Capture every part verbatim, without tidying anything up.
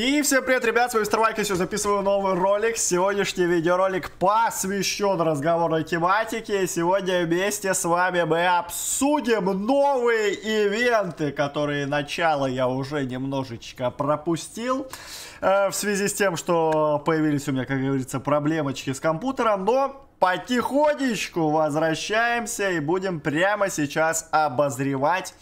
И всем привет, ребят, с вами Старбайк, я сегодня записываю новый ролик. Сегодняшний видеоролик посвящен разговорной тематике. Сегодня вместе с вами мы обсудим новые ивенты, которые начало я уже немножечко пропустил. Э, в связи с тем, что появились у меня, как говорится, проблемочки с компьютером, но... потихонечку возвращаемся и будем прямо сейчас обозревать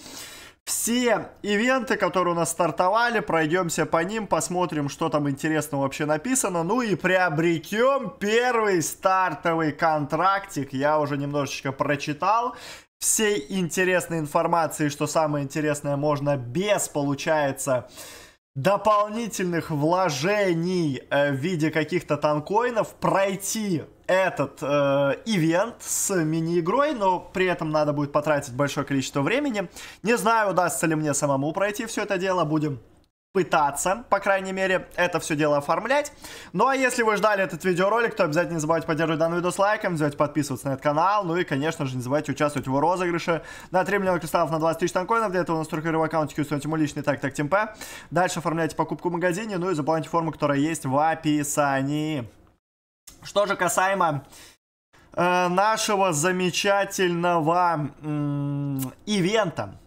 все ивенты, которые у нас стартовали. Пройдемся по ним, посмотрим, что там интересного вообще написано. Ну и приобретем первый стартовый контрактик. Я уже немножечко прочитал всей интересной информации, что самое интересное можно без, получается, дополнительных вложений э, в виде каких-то танкоинов пройти этот э, ивент с мини-игрой, но при этом надо будет потратить большое количество времени. Не знаю, удастся ли мне самому пройти все это дело, будем пытаться, по крайней мере, это все дело оформлять. Ну а если вы ждали этот видеоролик, то обязательно не забывайте поддерживать данный видос лайком, не забывайте подписываться на этот канал, ну и, конечно же, не забывайте участвовать в его розыгрыше на три миллиона кристаллов на двадцать тысяч танкоинов. Для этого настройте в аккаунтике, установите мой личный таг, так teamp. Дальше оформляйте покупку в магазине, ну и заполняйте форму, которая есть в описании. Что же касаемо э, нашего замечательного э, ивента.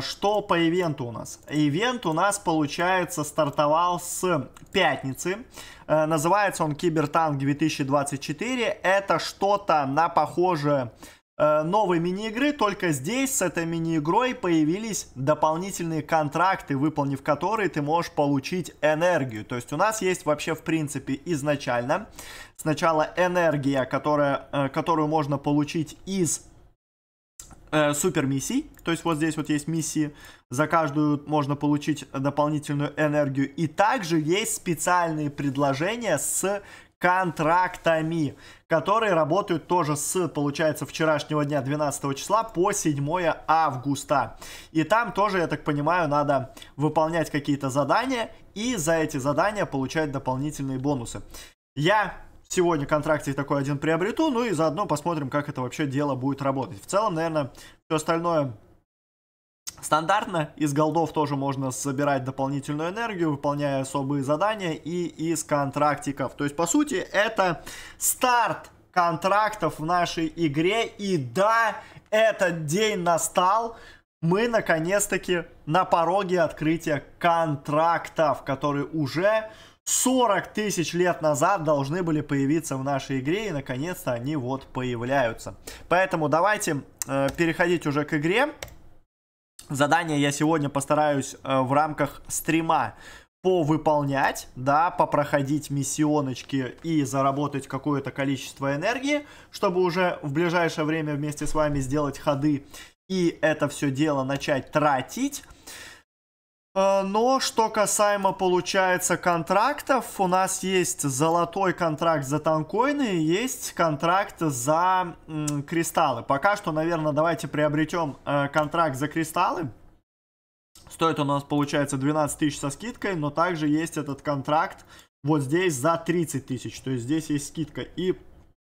Что по ивенту у нас? Ивент у нас, получается, стартовал с пятницы. Называется он Кибертанк две тысячи двадцать четыре. Это что-то на похожее новой мини-игры, только здесь с этой мини-игрой появились дополнительные контракты, выполнив которые ты можешь получить энергию. То есть у нас есть вообще, в принципе, изначально сначала энергия, которая, которую можно получить из супер миссий, то есть вот здесь вот есть миссии, за каждую можно получить дополнительную энергию, и также есть специальные предложения с контрактами, которые работают тоже с, получается, вчерашнего дня двенадцатого числа по седьмое августа. И там тоже, я так понимаю, надо выполнять какие-то задания и за эти задания получать дополнительные бонусы. Я сегодня контрактик такой один приобрету, ну и заодно посмотрим, как это вообще дело будет работать. В целом, наверное, все остальное стандартно. Из голдов тоже можно собирать дополнительную энергию, выполняя особые задания, и из контрактиков. То есть, по сути, это старт контрактов в нашей игре. И да, этот день настал. Мы, наконец-таки, на пороге открытия контрактов, которые уже... сорок тысяч лет назад должны были появиться в нашей игре, и наконец-то они вот появляются. Поэтому давайте э, переходить уже к игре. Задание я сегодня постараюсь э, в рамках стрима повыполнять, да, попроходить миссионочки и заработать какое-то количество энергии, чтобы уже в ближайшее время вместе с вами сделать ходы и это все дело начать тратить. Но что касаемо, получается, контрактов, у нас есть золотой контракт за танкоины, есть контракт за м, кристаллы. Пока что, наверное, давайте приобретем э, контракт за кристаллы. Стоит он у нас, получается, двенадцать тысяч со скидкой, но также есть этот контракт вот здесь за тридцать тысяч, то есть здесь есть скидка. И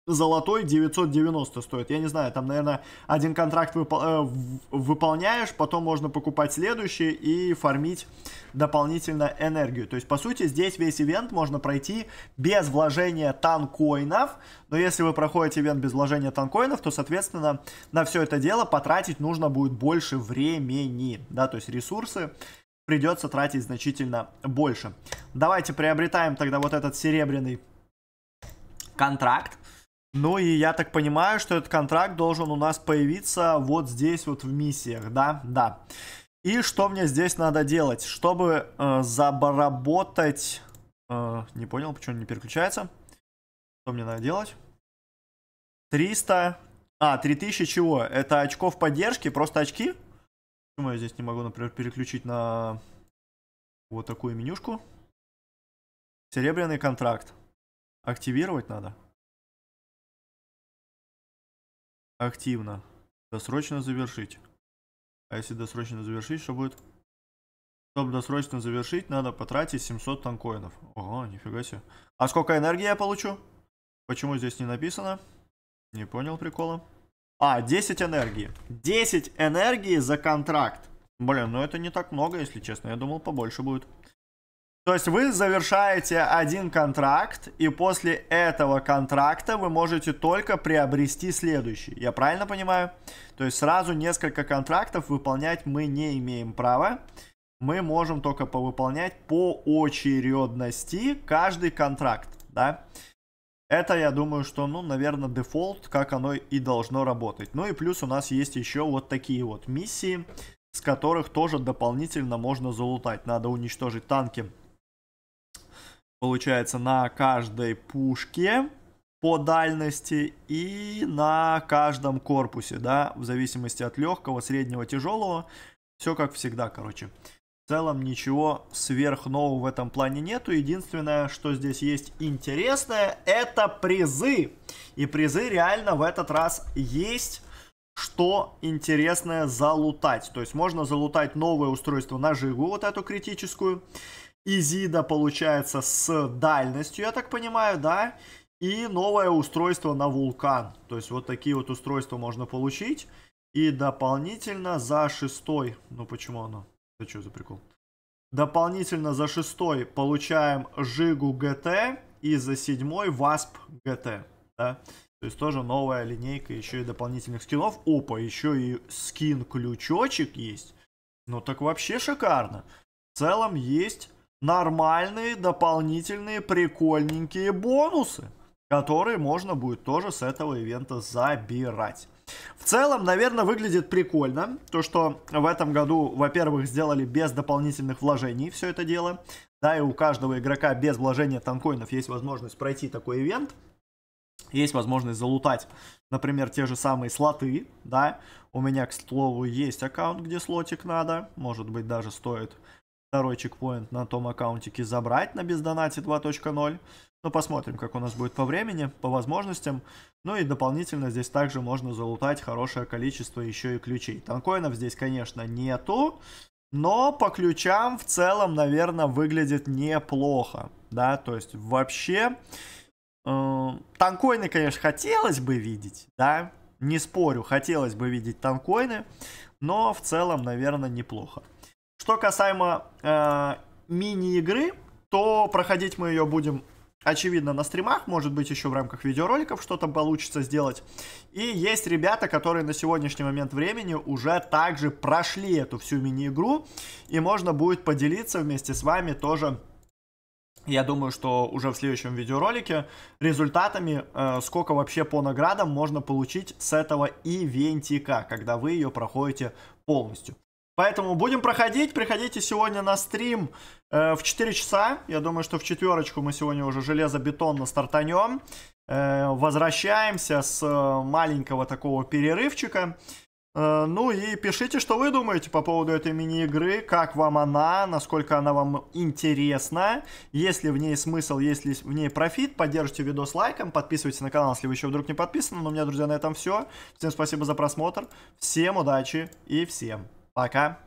золотой девятьсот девяносто стоит. Я не знаю, там, наверное, один контракт выпо- э, выполняешь, потом можно покупать следующий и фармить дополнительно энергию. То есть, по сути, здесь весь ивент можно пройти без вложения танкоинов. Но если вы проходите ивент без вложения танкоинов, то, соответственно, на все это дело потратить нужно будет больше времени. Да, то есть ресурсы придется тратить значительно больше. Давайте приобретаем тогда вот этот серебряный контракт. Ну и я так понимаю, что этот контракт должен у нас появиться вот здесь вот в миссиях, да, да. И что мне здесь надо делать, чтобы э, заработать... Э, не понял, почему он не переключается. Что мне надо делать? триста... А, три тысячи чего? Это очков поддержки, просто очки? Почему я здесь не могу, например, переключить на вот такую менюшку? Серебряный контракт. Активировать надо. Активно. Досрочно завершить. А если досрочно завершить, что будет? Чтобы досрочно завершить, надо потратить семьсот танкоинов. Ого, нифига себе. А сколько энергии я получу? Почему здесь не написано? Не понял прикола. А, десять энергии. десять энергии за контракт. Блин, ну это не так много, если честно. Я думал, побольше будет. То есть вы завершаете один контракт, и после этого контракта вы можете только приобрести следующий. Я правильно понимаю? То есть сразу несколько контрактов выполнять мы не имеем права. Мы можем только повыполнять по очередности каждый контракт, да? Это, я думаю, что, ну, наверное, дефолт, как оно и должно работать. Ну и плюс у нас есть еще вот такие вот миссии, с которых тоже дополнительно можно залутать. Надо уничтожить танки. Получается, на каждой пушке по дальности и на каждом корпусе, да, в зависимости от легкого, среднего, тяжелого. Все как всегда, короче. В целом ничего сверхнового в этом плане нету. Единственное, что здесь есть интересное, это призы. И призы реально в этот раз есть, что интересное залутать. То есть можно залутать новое устройство на Жигу, вот эту критическую. Изида, получается, с дальностью, я так понимаю, да? И новое устройство на Вулкан. То есть вот такие вот устройства можно получить. И дополнительно за шестой... Ну почему оно? Это что за прикол? Дополнительно за шестой получаем Жигу джи ти и за седьмой Васп джи ти. Да? То есть тоже новая линейка еще и дополнительных скинов. Опа, еще и скин-ключочек есть. Ну так вообще шикарно. В целом есть... нормальные, дополнительные, прикольненькие бонусы, которые можно будет тоже с этого ивента забирать. В целом, наверное, выглядит прикольно. То, что в этом году, во-первых, сделали без дополнительных вложений все это дело. Да, и у каждого игрока без вложения танкоинов есть возможность пройти такой ивент. Есть возможность залутать, например, те же самые слоты, да. У меня, к слову, есть аккаунт, где слотик надо. Может быть, даже стоит... второй чекпоинт на том аккаунтике забрать на бездонате два точка ноль. Ну, посмотрим, как у нас будет по времени, по возможностям. Ну и дополнительно здесь также можно залутать хорошее количество еще и ключей. Танкоинов здесь, конечно, нету, но по ключам в целом, наверное, выглядит неплохо. Да, то есть вообще э, танкоины, конечно, хотелось бы видеть, да, не спорю, хотелось бы видеть танкоины, но в целом, наверное, неплохо. Что касаемо э, мини-игры, то проходить мы ее будем, очевидно, на стримах. Может быть, еще в рамках видеороликов что-то получится сделать. И есть ребята, которые на сегодняшний момент времени уже также прошли эту всю мини-игру. И можно будет поделиться вместе с вами тоже, я думаю, что уже в следующем видеоролике, результатами, э, сколько вообще по наградам можно получить с этого ивентика, когда вы ее проходите полностью. Поэтому будем проходить, приходите сегодня на стрим э, в четыре часа, я думаю, что в четверочку мы сегодня уже железобетонно стартанем, э, возвращаемся с э, маленького такого перерывчика, э, ну и пишите, что вы думаете по поводу этой мини-игры, как вам она, насколько она вам интересна, есть ли в ней смысл, есть ли в ней профит, поддержите видос лайком, подписывайтесь на канал, если вы еще вдруг не подписаны, но у меня, друзья, на этом все, всем спасибо за просмотр, всем удачи и всем пока!